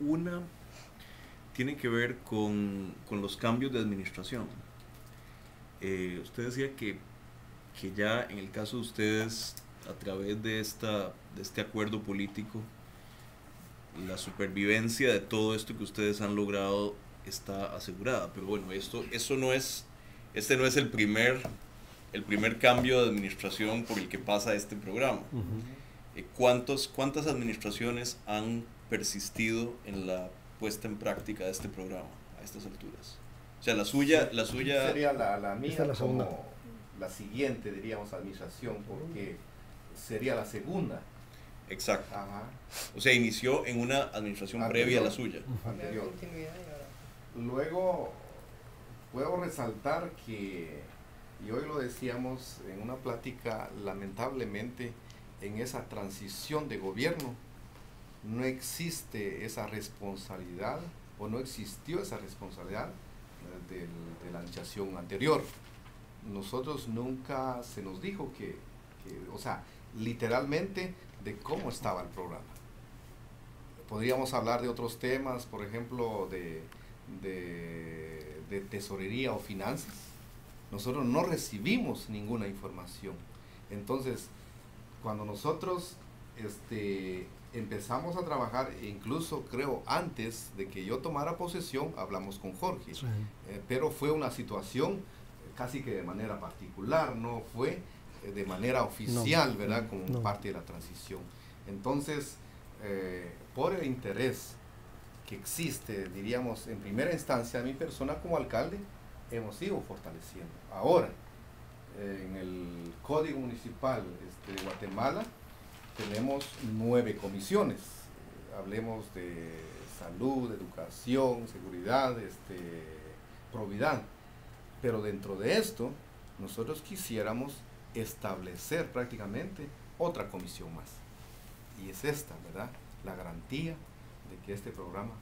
Una tiene que ver con los cambios de administración. Usted decía que ya en el caso de ustedes, a través de este acuerdo político, la supervivencia de todo esto que ustedes han logrado está asegurada. Pero bueno, eso no es, este no es el primer cambio de administración por el que pasa este programa. ¿Cuántas administraciones han persistido en la puesta en práctica de este programa a estas alturas? O sea, la suya sería la mía, la segunda, como la siguiente, diríamos, administración, porque sería la segunda. Exacto. Ajá. O sea, inició en una administración previa a la suya. Anterior. Luego, puedo resaltar que, y hoy lo decíamos en una plática, lamentablemente, en esa transición de gobierno, no existe esa responsabilidad, o no existió esa responsabilidad de la administración anterior. Nosotros nunca se nos dijo que o sea, literalmente, de cómo estaba el programa. Podríamos hablar de otros temas, por ejemplo, de tesorería o finanzas. Nosotros no recibimos ninguna información. Entonces, cuando nosotros empezamos a trabajar, incluso creo antes de que yo tomara posesión, hablamos con Jorge. Sí. Pero fue una situación casi que de manera particular, no fue de manera oficial, no, ¿verdad? Como no, parte de la transición. Entonces, por el interés que existe, diríamos, en primera instancia, mi persona como alcalde, hemos ido fortaleciendo. Ahora, en el Código Municipal de Guatemala, tenemos 9 comisiones. Hablemos de salud, educación, seguridad, probidad. Pero dentro de esto, nosotros quisiéramos establecer prácticamente otra comisión más, y es esta, ¿verdad?, la garantía de que este programa